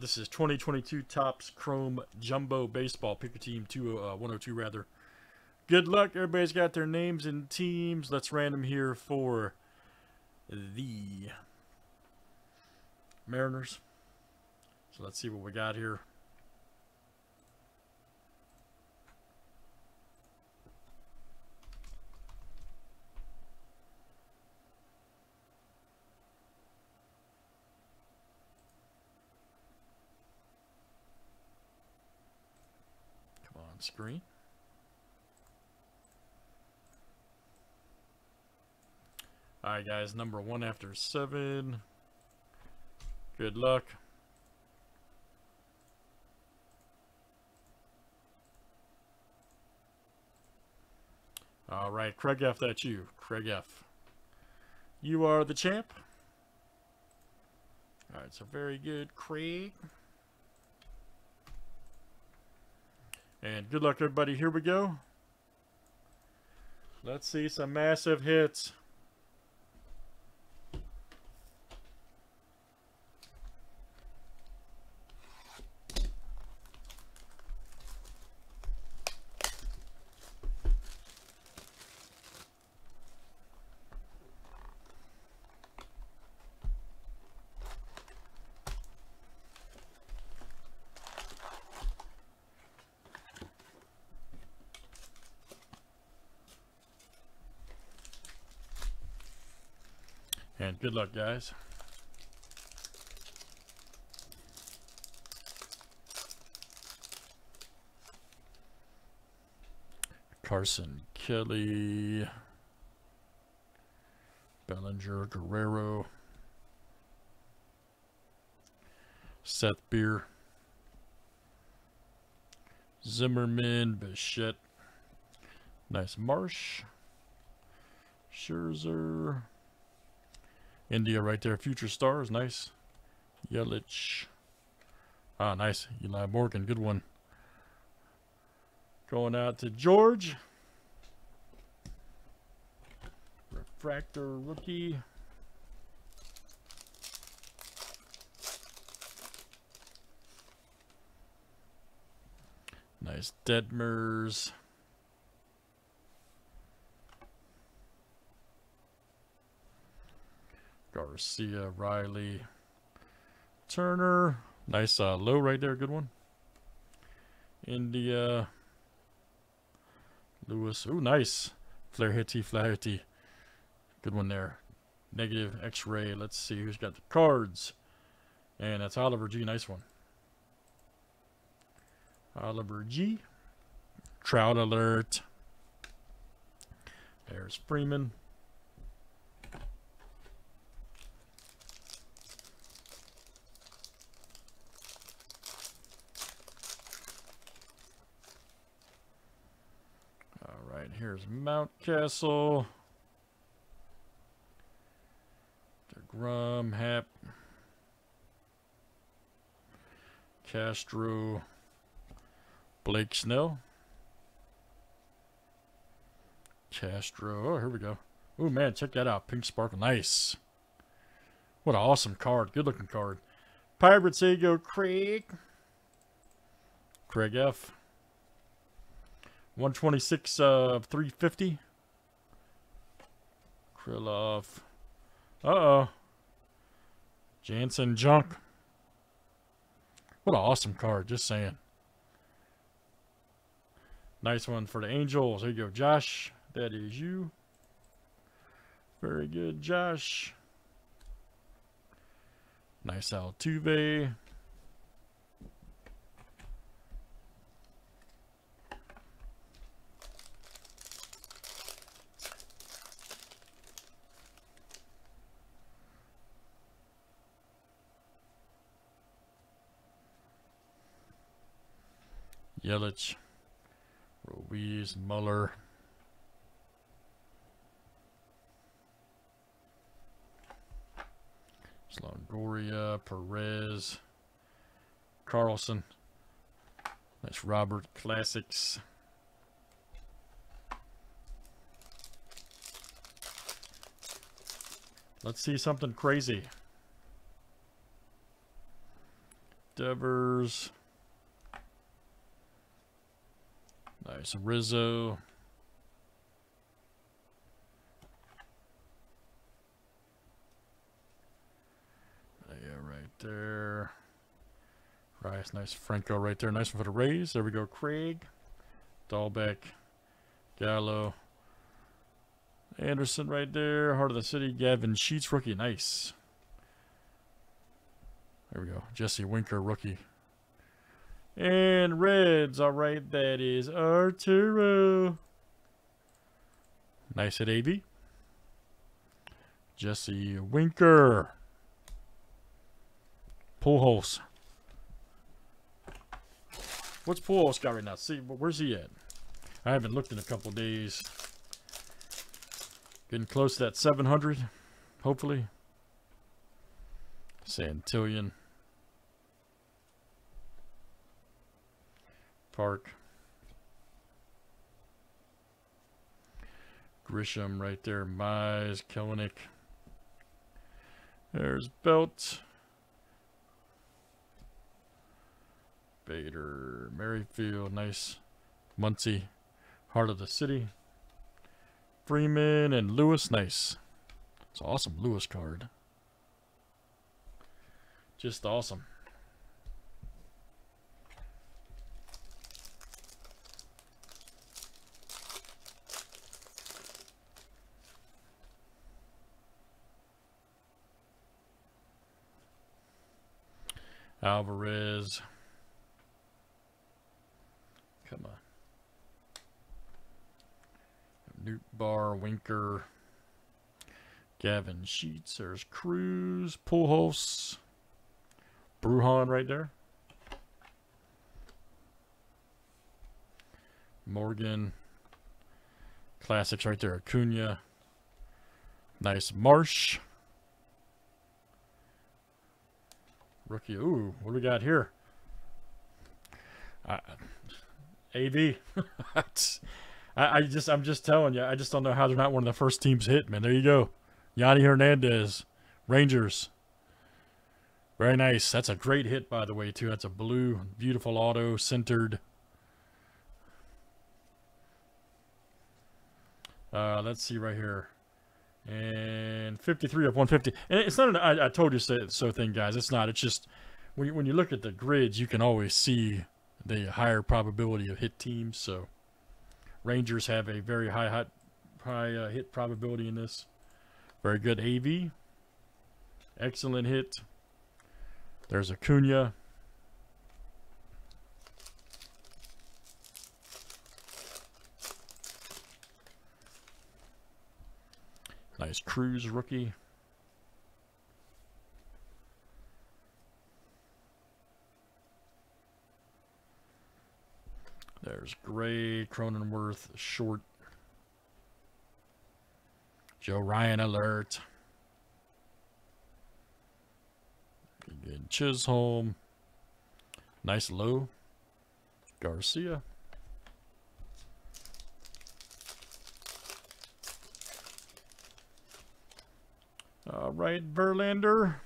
This is 2022 Topps Chrome Jumbo Baseball. Pick your team 102 rather. Good luck. Everybody's got their names and teams. Let's random here for the Mariners. So let's see what we got here. Come on, screen. All right, guys, number 1 after 7. Good luck. All right, Craig F., that's you. Craig F., you are the champ. All right, so very good, Craig. And good luck, everybody. Here we go. Let's see some massive hits. And good luck, guys. Carson, Kelly, Bellinger, Guerrero, Seth Beer, Zimmerman, Bichette, nice Marsh, Scherzer, India right there. Future Stars. Nice. Yelich. Ah, nice. Eli Morgan. Good one. Going out to George. Refractor rookie. Nice. Detmers. Garcia, Riley, Turner. Nice low right there. Good one. India, Lewis. Ooh, nice. Flaherty. Good one there. Negative X-ray. Let's see who's got the cards. And that's Oliver G. Nice one. Oliver G. Trout alert. There's Freeman. Here's Mountcastle, DeGrom, Happ, Castro, Blake Snell, Castro. Oh, here we go. Oh, man, check that out. Pink Sparkle. Nice. What an awesome card. Good looking card. Pirates, there you go, Craig. Craig F. 126 of 350. Krylov. Uh-oh. Jansen Junk. What an awesome card, just saying. Nice one for the Angels. There you go, Josh. That is you. Very good, Josh. Nice Altuve. Yelich, Ruiz, Muller, Longoria, Perez, Carlson. That's Robert Classics. Let's see something crazy. Devers. Nice. Rizzo. Yeah, right there. Rice. Nice. Franco right there. Nice one for the Rays. There we go. Craig. Dahlbeck. Gallo. Anderson right there. Heart of the City. Gavin Sheets, rookie. Nice. There we go. Jesse Winker, rookie. And Reds. All right, that is Arturo. Nice hit, AB. Jesse Winker. Pujols. What's Pujols got right now? See, where's he at? I haven't looked in a couple days. Getting close to that 700, hopefully. Santillan. Park. Grisham right there. Mize. Kellenic. There's Belt. Bader. Merrifield. Nice. Muncie. Heart of the City. Freeman and Lewis. Nice. It's an awesome Lewis card. Just awesome. Alvarez. Come on. Newt Bar, Winker, Gavin Sheets. There's Cruz, Pujols, Brujan right there. Morgan. Classics right there. Acuna. Nice. Marsh. Rookie. Ooh, what do we got here? AV. I'm just telling you, I just don't know how they're not one of the first teams hit, man. There you go. Yandy Hernandez, Rangers. Very nice. That's a great hit, by the way, too. That's a blue, beautiful auto, centered. Let's see right here. And 53 of 150. And it's not an I told you so thing, guys. It's not. It's just when you look at the grids, you can always see the higher probability of hit teams. So Rangers have a very high hit probability in this. Very good AV. Excellent hit. There's Acuna. Nice Cruz rookie. There's Gray, Cronenworth, Short. Joe Ryan alert. Again, Chisholm. Nice low. Garcia. All right, Verlander.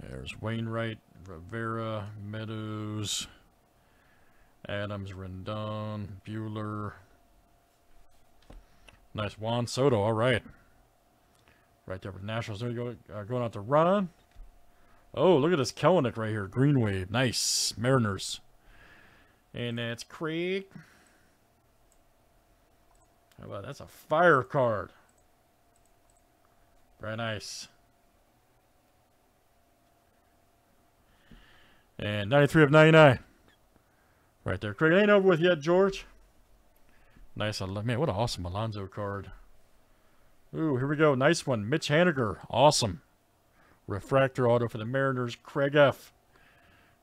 There's Wainwright, Rivera, Meadows, Adams, Rendon, Bueller. Nice Juan Soto. All right. Right there for Nationals. There you go. Going out to Ron. Oh, look at this Kellenic right here. Green Wave. Nice. Mariners. And that's Craig. How about that's a fire card. Very nice. And 93 of 99. Right there. Craig, it ain't over with yet, George. Nice. Man, what an awesome Alonzo card. Ooh, here we go. Nice one. Mitch Haniger. Awesome. Refractor auto for the Mariners. Craig F.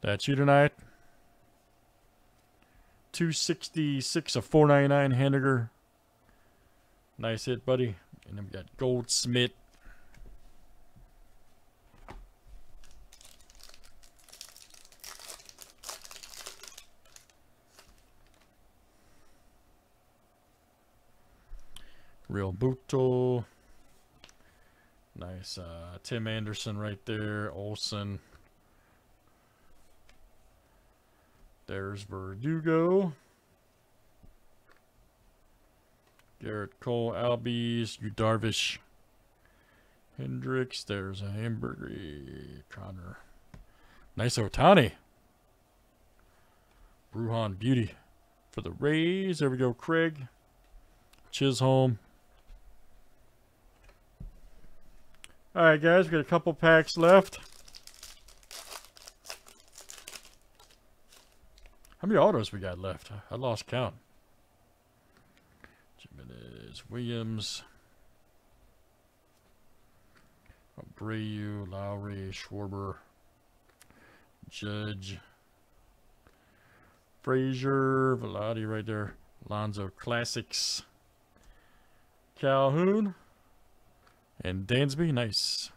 That's you tonight. 266 of 499, Haniger. Nice hit, buddy. And then we got Goldsmith. Real Buto. Nice. Tim Anderson right there. Olsen. There's Verdugo. Garrett Cole, Albies, Darvish, Hendricks. There's a Hamburger. Connor. Nice Otani. Brujan beauty for the Rays. There we go, Craig. Chisholm. All right, guys, we got a couple packs left. How many autos we got left? I lost count. Jimenez, Williams, Abreu, Lowry, Schwarber, Judge, Frazier, Velotti right there, Alonzo Classics, Calhoun, and Dansby. Nice.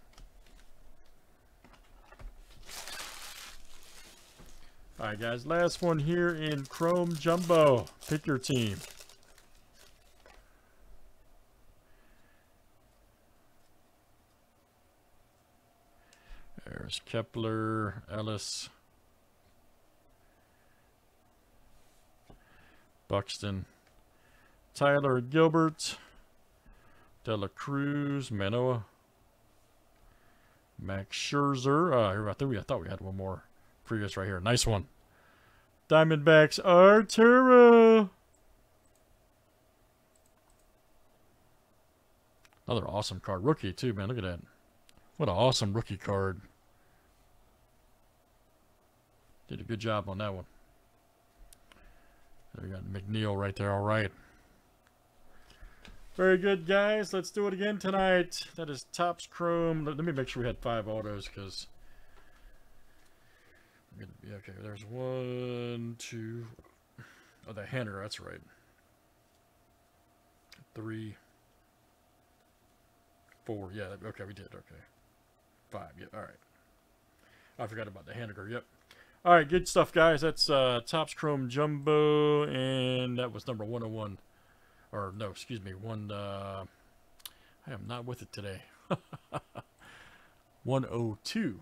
All right, guys, last one here in Chrome Jumbo. Pick your team. There's Kepler, Ellis, Buxton, Tyler Gilbert, De La Cruz, Manoa, Max Scherzer. I thought we had one more previous right here. Nice one. Diamondbacks, Arturo. Another awesome card. Rookie, too, man. Look at that. What an awesome rookie card. Did a good job on that one. We got McNeil right there. All right. Very good, guys. Let's do it again tonight. That is Topps Chrome. Let me make sure we had 5 autos because we're going to be okay. There's 1, 2. Oh, the Haniger. That's right. 3, 4. Yeah. Okay. We did. Okay. 5. Yeah. All right. I forgot about the Haniger. Yep. All right, good stuff, guys. That's Topps Chrome Jumbo, and that was number 101. Or, no, excuse me, I am not with it today. 102.